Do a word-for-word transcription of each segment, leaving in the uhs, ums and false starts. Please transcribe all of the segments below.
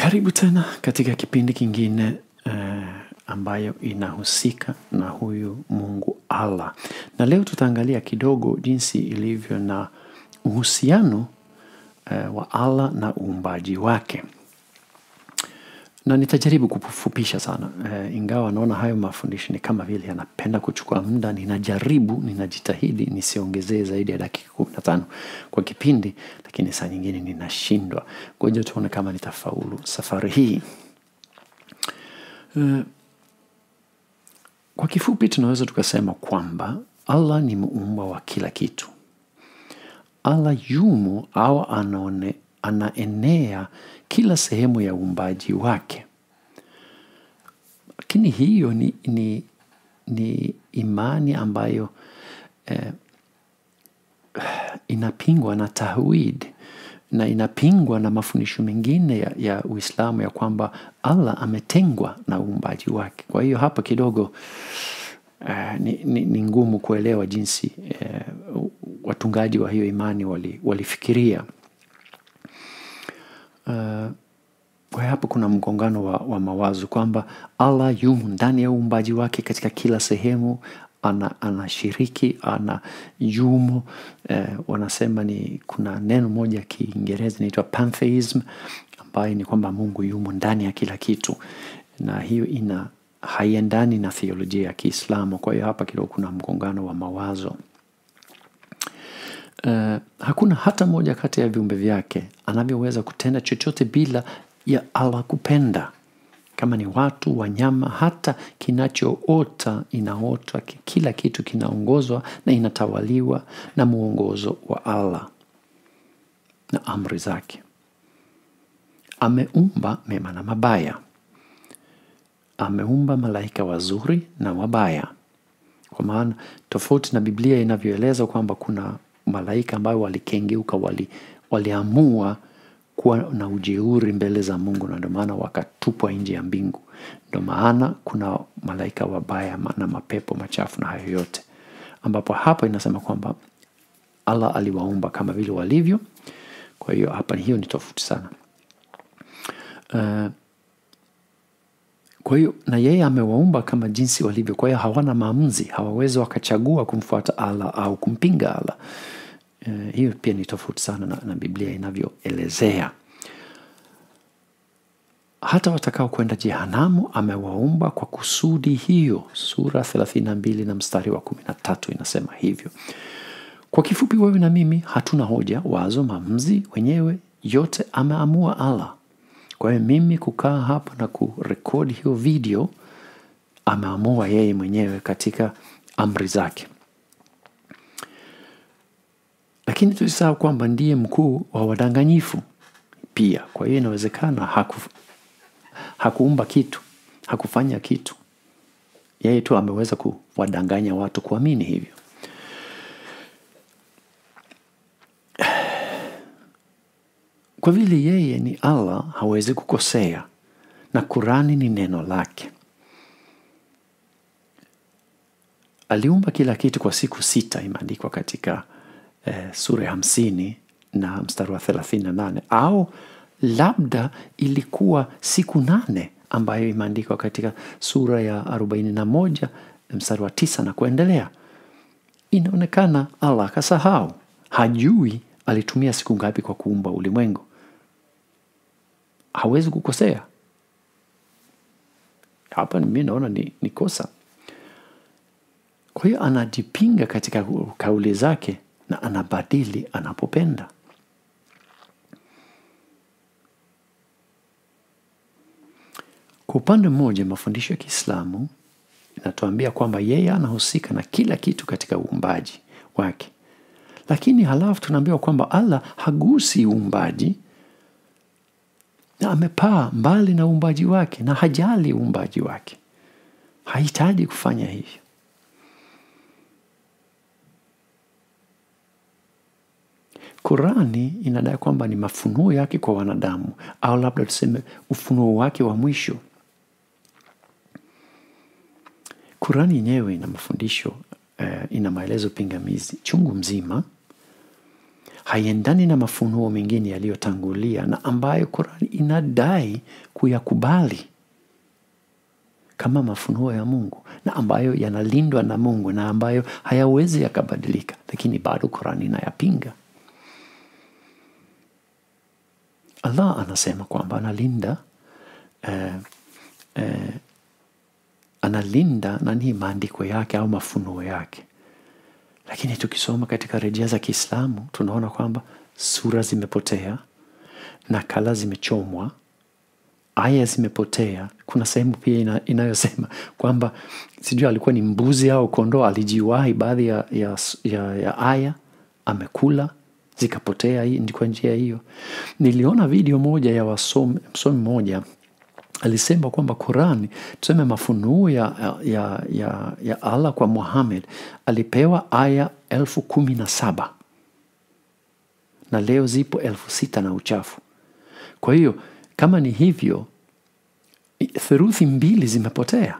Karibu tena katika kipindi kingine uh, ambayo inahusika na huyu Mungu Allah. Na leo tutaangalia kidogo jinsi ilivyo na uhusiano uh, wa Allah na uumbaji wake. Na nitajaribu kufupisha sana. Uh, ingawa naona hayo mafundisho ni kama vile yanapenda kuchukua muda, ninajaribu, ninajitahidi nisiongezee zaidi ya dakika kumi na tano kwa kipindi, lakini saa nyingine ninashindwa. Ngoja tuone kama nitafaulu safari hii. Uh, kwa kifupi tunaweza tukasema kwamba Allah ni muumba wa kila kitu. Allah yumo au anaone anaenea kila sehemu ya uumbaji wake. Lakini hiyo ni, ni, ni imani ambayo eh, inapingwa na tawhid na inapingwa na mafundisho mengine ya, ya Uislamu ya kwamba Allah ametengwa na uumbaji wake. Kwa hiyo hapa kidogo eh, ni, ni, ni ngumu kuelewa jinsi eh, watungaji wa hiyo imani wali, walifikiria. Uh, kwa hapo kuna mgongano wa, wa mawazo kwamba Allah yumo ndani ya uumbaji wake katika kila sehemu, anashiriki, ana, ana yumo. Eh, wanasema ni kuna neno moja Kiingereza inaitwa pantheism, ambayo ni kwamba Mungu yumo ndani ya kila kitu, na hiyo ina haiendani na theolojia ya Kiislamu. Kwa hiyo hapa kidogo kuna mgongano wa mawazo. Uh, hakuna hata moja kati ya viumbe vyake anavyoweza kutenda chochote bila ya Allah kupenda. Kama ni watu, wanyama, hata kinachoota inaota, kila kitu kinaongozwa na inatawaliwa na muongozo wa Allah na amri zake. Ameumba mema na mabaya. Ameumba malaika wazuri na wabaya. Kwa maana tofauti na Biblia inavyoeleza kwamba kuna malaika ambao walikengeuka, wali waliamua kuwa na ujeuri mbele za Mungu, na ndio maana wakatupwa nje ya mbingu. Ndio maana kuna malaika wabaya na mapepo machafu na hayo yote, ambapo hapa inasema kwamba Allah aliwaumba kama vile walivyo. Kwa hiyo hapa hiyo ni tofauti sana. Uh, Kwa hiyo na yeye amewaumba kama jinsi walivyo. Kwa hiyo hawana maamuzi, hawawezi wakachagua kumfuata Allah au kumpinga Allah. E, hiyo pia ni tofauti sana na, na Biblia inavyoelezea. Hata watakao kwenda jehanamu amewaumba kwa kusudi hiyo. Sura thelathini na mbili na mstari wa kumi na tatu inasema hivyo. Kwa kifupi, wewe na mimi hatuna hoja, wazo, maamuzi wenyewe, yote ameamua Allah. Kwa hiyo mimi kukaa hapa na kurekodi hiyo video, ameamua yeye mwenyewe katika amri zake. Lakini tusisahau kwamba ndiye mkuu wa wadanganyifu pia. Kwa hiyo inawezekana haku, hakuumba kitu, hakufanya kitu. Yeye tu ameweza kuwadanganya watu kuamini hivyo. Kwa vile yeye ni Allah, hawezi kukosea, na Kurani ni neno lake. Aliumba kila kitu kwa siku sita, imeandikwa katika eh, sura ya hamsini na mstari wa thelathini na nane, au labda ilikuwa siku nane ambayo imeandikwa katika sura ya arobaini na moja mstari wa tisa na kuendelea. Inaonekana Allah kasahau, hajui alitumia siku ngapi kwa kuumba ulimwengu. Hawezi kukosea. Hapa mimi naona ni, ni kosa. Kwa hiyo anajipinga katika kauli zake na anabadili anapopenda. Kwa upande mmoja, mafundisho ya Kiislamu inatuambia kwamba yeye anahusika na kila kitu katika uumbaji wake. Lakini halafu tunaambiwa kwamba Allah hagusi uumbaji, na amepaa mbali na uumbaji wake na hajali uumbaji wake. Hahitaji kufanya hivyo. Kurani inadai kwamba ni mafunuo yake kwa wanadamu, au labda tuseme ufunuo wake wa mwisho. Kurani yenyewe ina mafundisho, eh, ina maelezo pingamizi chungu mzima. haiendani na mafunuo mengine yaliyotangulia na ambayo Qur'an inadai kuyakubali kama mafunuo ya Mungu na ambayo yanalindwa na Mungu na ambayo hayawezi yakabadilika, lakini bado Qur'an inayapinga. Allah anasema kwamba analinda eh, eh, analinda nani maandiko yake au mafunuo yake. Lakini tukisoma katika rejea za Kiislamu tunaona kwamba sura zimepotea, nakala zimechomwa, aya zimepotea. Kuna sehemu pia ina, inayosema kwamba sijui alikuwa ni mbuzi au kondoo alijiwahi baadhi ya, ya, ya, ya aya amekula zikapotea. Hii ndiko njia hiyo. Niliona video moja ya wasomi mmoja alisema kwamba Qur'an, tuseme mafunuo ya, ya, ya, ya Allah kwa Muhammad, alipewa aya elfu kumi na saba na leo zipo elfu sita na uchafu. Kwa hiyo kama ni hivyo, theruthi mbili zimepotea.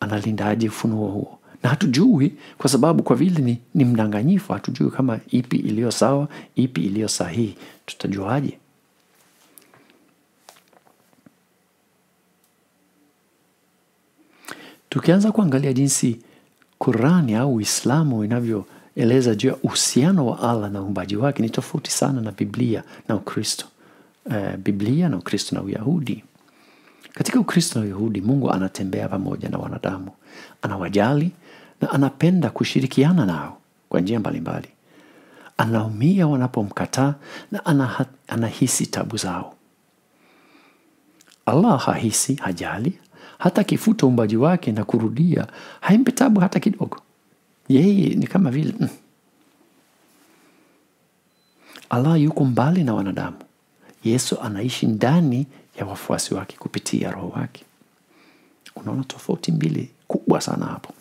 Analinda aje ufunuo huo? Na hatujui, kwa sababu kwa vile ni, ni mdanganyifu, hatujui kama ipi iliyo sawa, ipi iliyo sahihi. Tutajuaje? Tukianza kuangalia jinsi Qur'ani au Uislamu inavyoeleza juu ya uhusiano wa Allah na umbaji wake, ni tofauti sana na Biblia na Ukristo. Uh, Biblia na Ukristo na Uyahudi. Katika Ukristo na Uyahudi, Mungu anatembea pamoja na wanadamu, anawajali na anapenda kushirikiana nao kwa njia mbalimbali. Anaumia wanapomkataa na anahat, anahisi tabu zao. Allah hahisi, hajali, hata kifuta umbaji wake na kurudia haimpi tabu hata kidogo. Yeye ni kama vile mm. Allah yuko mbali na wanadamu. Yesu anaishi ndani ya wafuasi wake kupitia Roho wake. Unaona tofauti mbili kubwa sana hapo.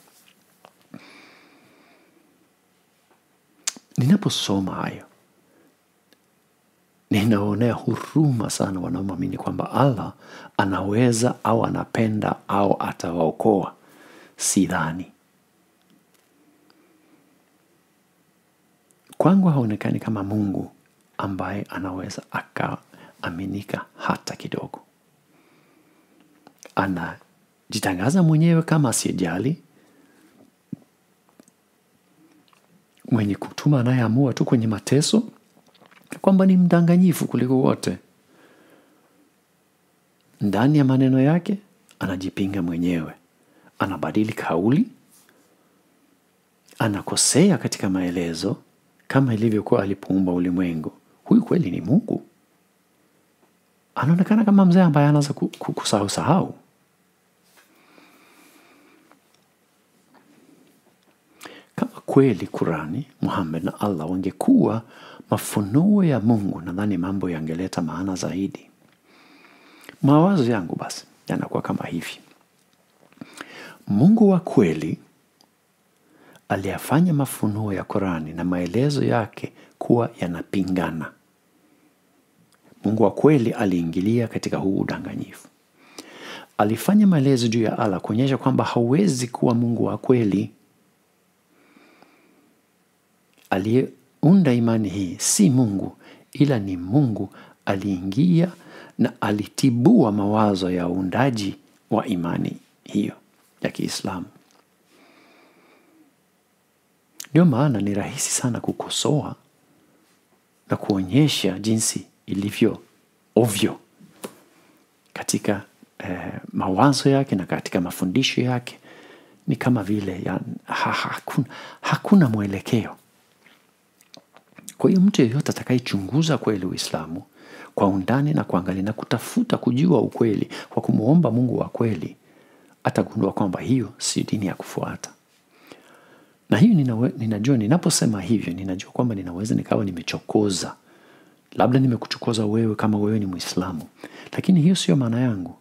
Ninaposoma hayo, ninaonea huruma sana wanaoamini kwamba Allah anaweza au anapenda au atawaokoa. Sidhani. Kwangu haonekani kama Mungu ambaye anaweza akaaminika hata kidogo. Anajitangaza mwenyewe kama asiyejali, mwenye kutuma anayeamua tu kwenye mateso, kwamba ni mdanganyifu kuliko wote. Ndani ya maneno yake anajipinga mwenyewe, anabadili kauli, anakosea katika maelezo kama ilivyokuwa alipoumba ulimwengu. Huyu kweli ni Mungu? Anaonekana kama mzee ambaye anaanza kusahau sahau. Kama kweli Qur'ani, Muhammad na Allah wangekuwa mafunuo ya Mungu, nadhani mambo yangeleta maana zaidi. Mawazo yangu basi yanakuwa kama hivi. Mungu wa kweli aliyafanya mafunuo ya Qur'ani na maelezo yake kuwa yanapingana. Mungu wa kweli aliingilia katika huu udanganyifu. Alifanya maelezo juu ya Allah kuonyesha kwamba hawezi kuwa Mungu wa kweli. Aliyeunda imani hii si Mungu, ila ni Mungu aliingia na alitibua mawazo ya uundaji wa imani hiyo ya Kiislamu. Ndio maana ni rahisi sana kukosoa na kuonyesha jinsi ilivyo ovyo katika eh, mawazo yake na katika mafundisho yake. Ni kama vile ya, ha, hakuna, hakuna mwelekeo. Kwa hiyo mtu yeyote atakayechunguza kweli Uislamu kwa undani na kuangalia na kutafuta kujua ukweli kwa kumuomba Mungu wa kweli, atagundua kwamba hiyo si dini ya kufuata. Na hiyo ninawe, ninajua ninaposema hivyo, ninajua kwamba ninaweza nikawa nimechokoza. Labda nimekuchokoza wewe kama wewe ni Muislamu. Lakini hiyo sio maana yangu.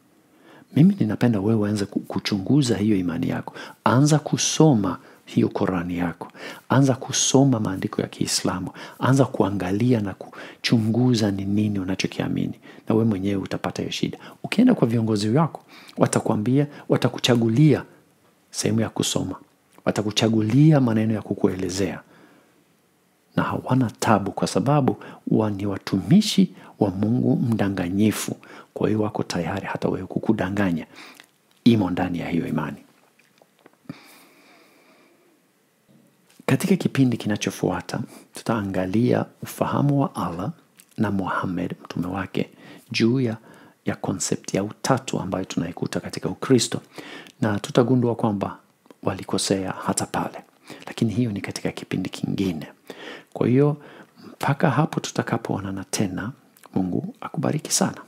Mimi ninapenda wewe anza kuchunguza hiyo imani yako. Anza kusoma hiyo Qur'ani yako. Anza kusoma maandiko ya Kiislamu. Anza kuangalia na kuchunguza ni nini unachokiamini. Na wewe mwenyewe utapata hiyo shida. Ukienda kwa viongozi wako, watakwambia, watakuchagulia sehemu ya kusoma. Watakuchagulia maneno ya kukuelezea. na hawana tabu kwa sababu ni watumishi wa Mungu mdanganyifu. Kwa hiyo wako tayari hata wewe kukudanganya. Imo ndani ya hiyo imani. Katika kipindi kinachofuata tutaangalia ufahamu wa Allah na Muhammad mtume wake juu ya ya concept ya utatu ambayo tunaikuta katika Ukristo, na tutagundua kwamba walikosea hata pale, lakini hiyo ni katika kipindi kingine. Kwa hiyo mpaka hapo tutakapoonana tena, Mungu akubariki sana.